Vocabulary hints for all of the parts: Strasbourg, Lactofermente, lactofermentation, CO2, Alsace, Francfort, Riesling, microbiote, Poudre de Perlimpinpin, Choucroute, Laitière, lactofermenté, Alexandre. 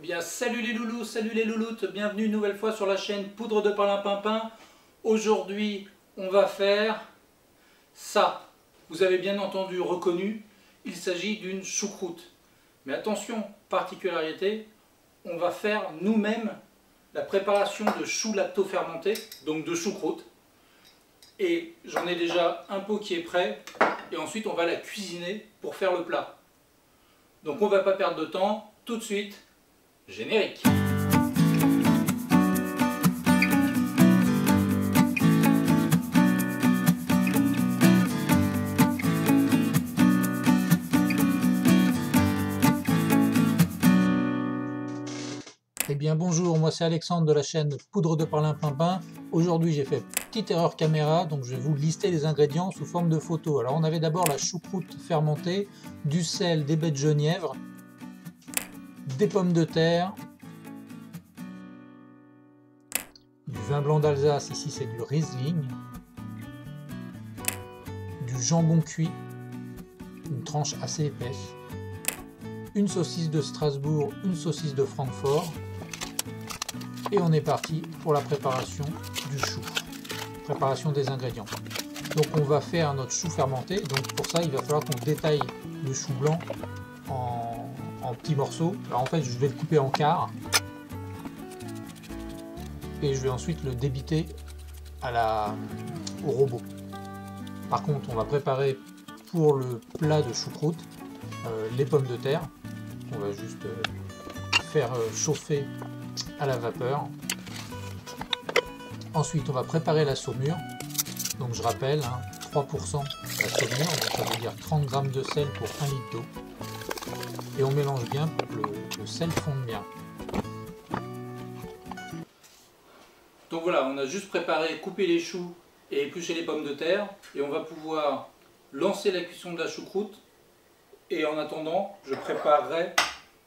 Eh bien, salut les loulous, salut les louloutes, bienvenue une nouvelle fois sur la chaîne Poudre de Perlimpinpin. Aujourd'hui, on va faire ça. Vous avez bien entendu reconnu, il s'agit d'une choucroute. Mais attention, particularité, on va faire nous-mêmes la préparation de choux lactofermentés, donc de choucroute. Et j'en ai déjà un pot qui est prêt, et ensuite on va la cuisiner pour faire le plat. Donc on ne va pas perdre de temps, tout de suite. Générique. Eh bien bonjour, moi c'est Alexandre de la chaîne Poudre de Perlimpinpin. Aujourd'hui j'ai fait petite erreur caméra, donc je vais vous lister les ingrédients sous forme de photo. Alors on avait d'abord la choucroute fermentée, du sel, des baies de genièvre, des pommes de terre, du vin blanc d'Alsace, ici c'est du Riesling, du jambon cuit, une tranche assez épaisse, une saucisse de Strasbourg, une saucisse de Francfort, et on est parti pour la préparation du chou, préparation des ingrédients. Donc on va faire notre chou fermenté, donc pour ça il va falloir qu'on détaille le chou blanc en petits morceaux. Alors en fait je vais le couper en quarts et je vais ensuite le débiter au robot. Par contre on va préparer pour le plat de choucroute les pommes de terre. On va juste faire chauffer à la vapeur. Ensuite on va préparer la saumure, donc je rappelle hein, 3% la saumure, donc ça veut dire 30 g de sel pour 1 litre d'eau. Et on mélange bien pour que le sel fonde bien. Donc voilà, on a juste préparé, coupé les choux et épluché les pommes de terre. Et on va pouvoir lancer la cuisson de la choucroute. Et en attendant, je préparerai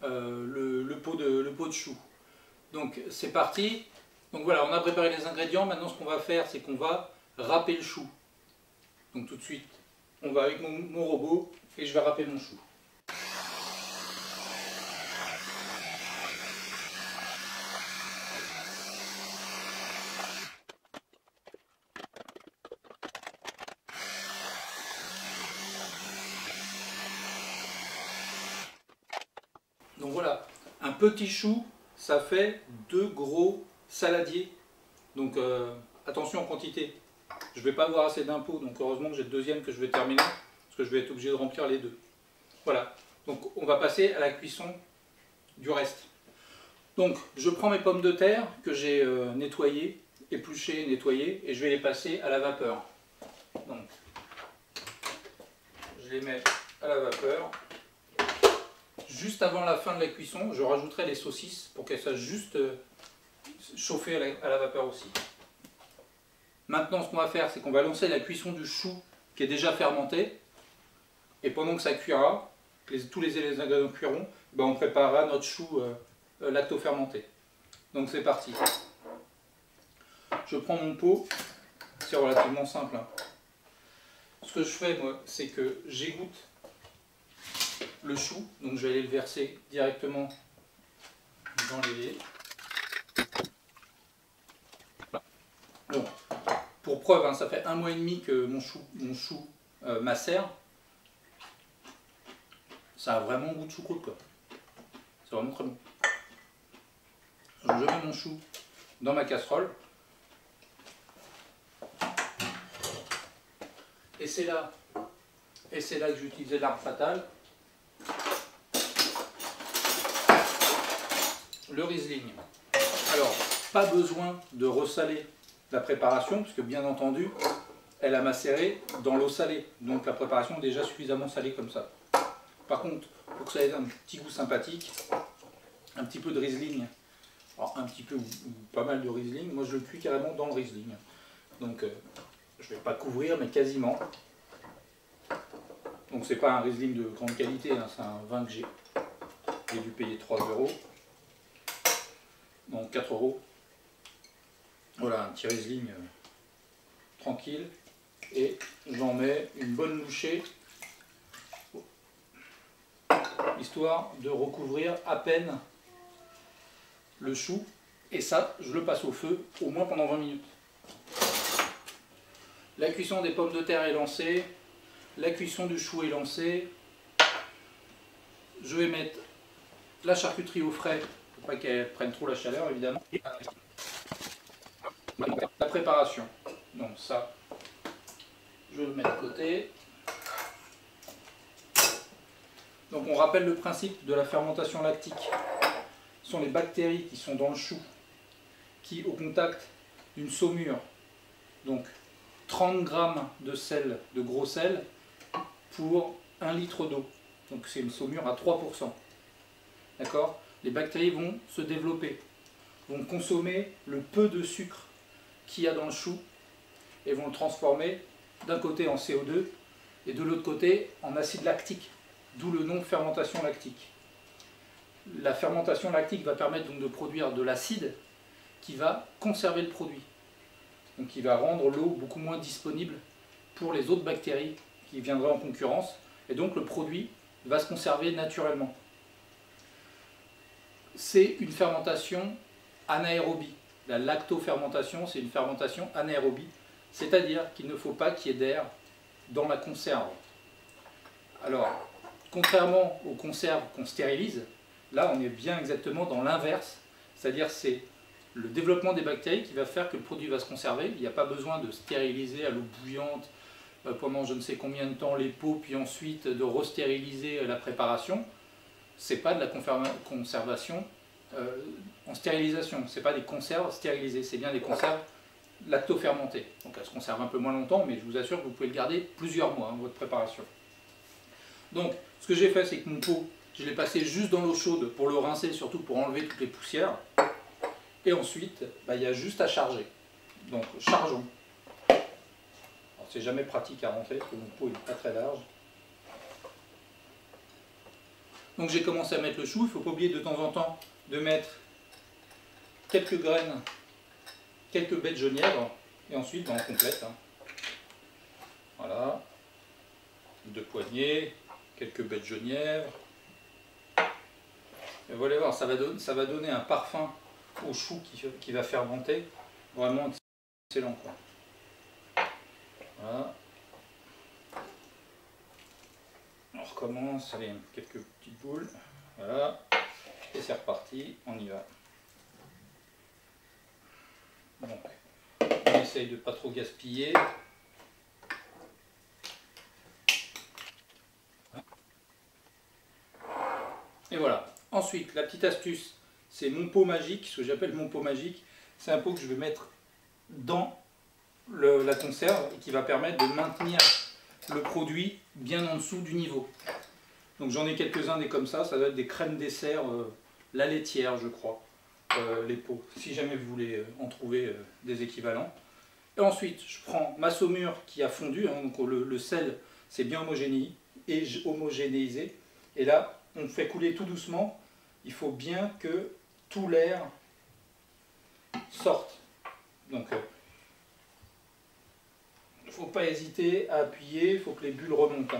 le pot de choux. Donc c'est parti. Donc voilà, on a préparé les ingrédients. Maintenant ce qu'on va faire, c'est qu'on va râper le chou. Donc tout de suite, on va avec mon robot et je vais râper mon chou. Donc voilà, un petit chou, ça fait deux gros saladiers. Donc attention en quantité. Je ne vais pas avoir assez d'impôts, donc heureusement que j'ai le deuxième que je vais terminer, parce que je vais être obligé de remplir les deux. Voilà, donc on va passer à la cuisson du reste. Donc je prends mes pommes de terre que j'ai nettoyées, épluchées, nettoyées, et je vais les passer à la vapeur. Donc je les mets à la vapeur. Juste avant la fin de la cuisson, je rajouterai les saucisses pour qu'elles sachent juste chauffer à la vapeur aussi. Maintenant, ce qu'on va faire, c'est qu'on va lancer la cuisson du chou qui est déjà fermenté. Et pendant que ça cuira, tous les ingrédients cuiront, ben on préparera notre chou lactofermenté. Donc c'est parti. Je prends mon pot, c'est relativement simple. Hein. Ce que je fais, moi, c'est que j'égoutte le chou, donc je vais aller le verser directement dans l'évier. Donc, pour preuve, hein, ça fait 1 mois et demi que mon chou macère. Ça a vraiment goût de choucroute, quoi. C'est vraiment très bon. Donc, je mets mon chou dans ma casserole. Et c'est là que j'utilisais l'arme fatale. Le Riesling. Alors, pas besoin de ressaler la préparation, puisque bien entendu, elle a macéré dans l'eau salée. Donc la préparation est déjà suffisamment salée comme ça. Par contre, pour que ça ait un petit goût sympathique, un petit peu de Riesling, alors un petit peu ou pas mal de Riesling, moi je le cuis carrément dans le Riesling. Donc je ne vais pas couvrir, mais quasiment. Donc c'est pas un Riesling de grande qualité, hein, c'est un vin que j'ai dû payer 3 €. Donc 4 €. Voilà, un petit Riesling tranquille. Et j'en mets une bonne bouchée, histoire de recouvrir à peine le chou, et ça, je le passe au feu, au moins pendant 20 minutes. La cuisson des pommes de terre est lancée, la cuisson du chou est lancée. Je vais mettre la charcuterie au frais, pour pas qu'elle prenne trop la chaleur, évidemment. La préparation, donc ça, je vais le mettre de côté. Donc on rappelle le principe de la fermentation lactique. Ce sont les bactéries qui sont dans le chou, qui au contact d'une saumure, donc 30 g de sel, de gros sel, pour 1 litre d'eau. Donc c'est une saumure à 3%. D'accord ? Les bactéries vont se développer, vont consommer le peu de sucre qu'il y a dans le chou et vont le transformer d'un côté en CO2 et de l'autre côté en acide lactique. D'où le nom fermentation lactique. La fermentation lactique va permettre donc de produire de l'acide qui va conserver le produit. Donc qui va rendre l'eau beaucoup moins disponible pour les autres bactéries qui viendraient en concurrence. Et donc le produit va se conserver naturellement. C'est une fermentation anaérobie. La lactofermentation, c'est une fermentation anaérobie. C'est-à-dire qu'il ne faut pas qu'il y ait d'air dans la conserve. Alors, contrairement aux conserves qu'on stérilise, là on est bien exactement dans l'inverse, c'est-à-dire c'est le développement des bactéries qui va faire que le produit va se conserver. Il n'y a pas besoin de stériliser à l'eau bouillante pendant je ne sais combien de temps les pots, puis ensuite de restériliser la préparation. C'est pas de la conservation en stérilisation, c'est pas des conserves stérilisées, c'est bien des conserves lactofermentées. Donc elles se conservent un peu moins longtemps, mais je vous assure que vous pouvez le garder plusieurs mois, hein, votre préparation. Donc, ce que j'ai fait, c'est que mon pot, je l'ai passé juste dans l'eau chaude pour le rincer, surtout pour enlever toutes les poussières. Et ensuite, il y a juste à charger. Donc, chargeons. Alors, c'est jamais pratique à rentrer, parce que mon pot n'est pas très large. Donc, j'ai commencé à mettre le chou. Il ne faut pas oublier de temps en temps de mettre quelques graines, quelques baies de genièvre. Et ensuite, on complète. Voilà. 2 poignées. Quelques baies de genièvre. Et vous allez voir, ça va donner un parfum au chou qui va fermenter. Vraiment excellent, quoi. Voilà. On recommence. Allez, quelques petites boules. Voilà. Et c'est reparti. On y va. Donc, on essaye de ne pas trop gaspiller. Et voilà. Ensuite, la petite astuce, c'est mon pot magique, ce que j'appelle mon pot magique. C'est un pot que je vais mettre dans la conserve et qui va permettre de maintenir le produit bien en dessous du niveau. Donc j'en ai quelques-uns des comme ça doit être des crèmes dessert, la Laitière je crois, les pots, si jamais vous voulez en trouver des équivalents. Et ensuite, je prends ma saumure qui a fondu, hein, donc le sel c'est bien homogénéisé, et là, on fait couler tout doucement, il faut bien que tout l'air sorte. Donc il ne faut pas hésiter à appuyer, il faut que les bulles remontent.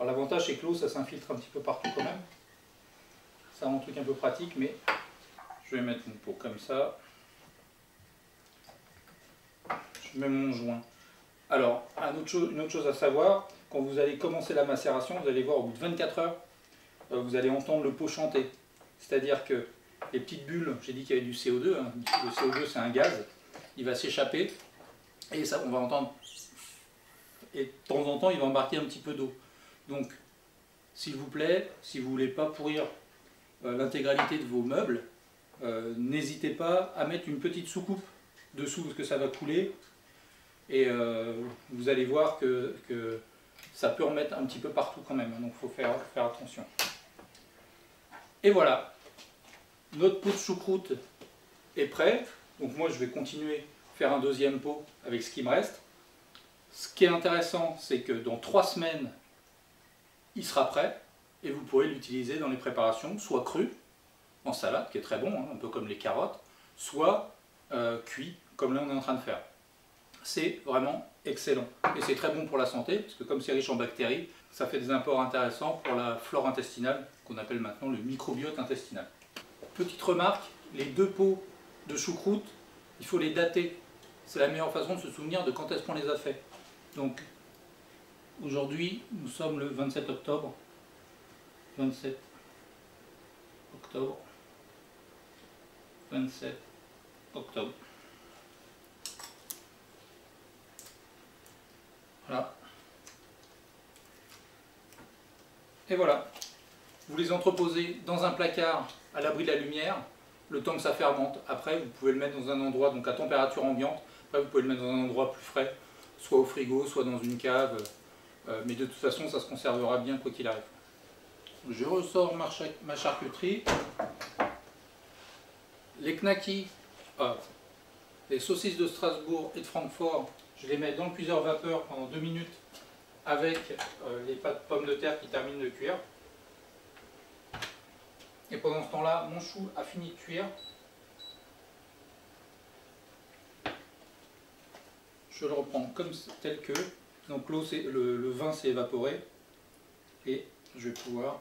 Alors l'avantage c'est que l'eau ça s'infiltre un petit peu partout quand même. Ça rend un truc un peu pratique, mais je vais mettre mon pot comme ça. Je mets mon joint. Alors, une autre chose à savoir, quand vous allez commencer la macération, vous allez voir au bout de 24 heures, vous allez entendre le pot chanter. C'est-à-dire que les petites bulles, j'ai dit qu'il y avait du CO2, hein, le CO2 c'est un gaz, il va s'échapper et ça on va entendre. Et de temps en temps il va embarquer un petit peu d'eau. Donc, s'il vous plaît, si vous ne voulez pas pourrir l'intégralité de vos meubles, n'hésitez pas à mettre une petite soucoupe dessous parce que ça va couler. Et vous allez voir que ça peut remettre un petit peu partout quand même, donc il faut faire attention. Et voilà, notre pot de choucroute est prêt. Donc moi je vais continuer à faire un deuxième pot avec ce qui me reste. Ce qui est intéressant, c'est que dans 3 semaines, il sera prêt. Et vous pourrez l'utiliser dans les préparations, soit cru, en salade, qui est très bon, hein, un peu comme les carottes, soit cuit, comme là on est en train de faire. C'est vraiment excellent et c'est très bon pour la santé parce que comme c'est riche en bactéries, ça fait des apports intéressants pour la flore intestinale, qu'on appelle maintenant le microbiote intestinal. Petite remarque, les deux pots de choucroute, il faut les dater. C'est la meilleure façon de se souvenir de quand est-ce qu'on les a fait. Donc, aujourd'hui, nous sommes le 27 octobre. 27 octobre. 27 octobre. Voilà. Et voilà. Vous les entreposez dans un placard à l'abri de la lumière, le temps que ça fermente. Après, vous pouvez le mettre dans un endroit donc à température ambiante. Après, vous pouvez le mettre dans un endroit plus frais, soit au frigo, soit dans une cave. Mais de toute façon, ça se conservera bien quoi qu'il arrive. Je ressors ma charcuterie. Les knackis, les saucisses de Strasbourg et de Francfort, je les mets dans le cuiseur vapeur pendant 2 minutes avec les pâtes pommes de terre qui terminent de cuire. Et pendant ce temps-là, mon chou a fini de cuire. Je le reprends comme tel que. Donc l'eau, le vin s'est évaporé. Et je vais pouvoir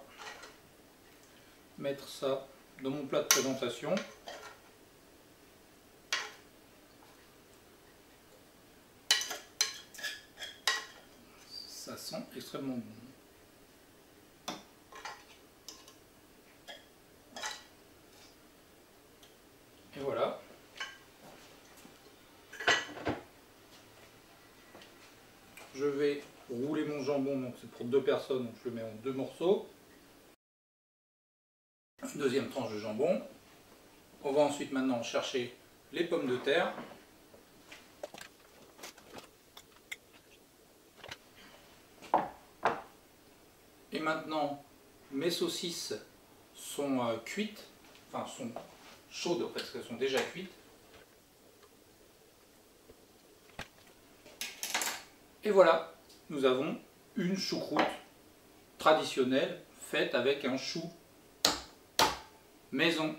mettre ça dans mon plat de présentation. Ça sent extrêmement bon. Et voilà. Je vais rouler mon jambon, donc c'est pour 2 personnes, donc je le mets en 2 morceaux. Une deuxième tranche de jambon. On va ensuite maintenant chercher les pommes de terre. Et maintenant, mes saucisses sont cuites, enfin sont chaudes parce qu'elles sont déjà cuites. Et voilà, nous avons une choucroute traditionnelle faite avec un chou maison.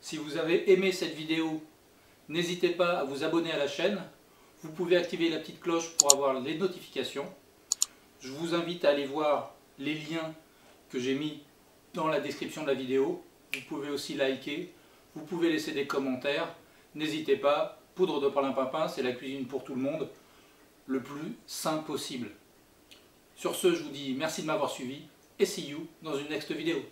Si vous avez aimé cette vidéo, n'hésitez pas à vous abonner à la chaîne. Vous pouvez activer la petite cloche pour avoir les notifications. Je vous invite à aller voir les liens que j'ai mis dans la description de la vidéo. Vous pouvez aussi liker, vous pouvez laisser des commentaires. N'hésitez pas, Poudre de Perlimpinpin, c'est la cuisine pour tout le monde, le plus sain possible. Sur ce, je vous dis merci de m'avoir suivi et see you dans une next vidéo.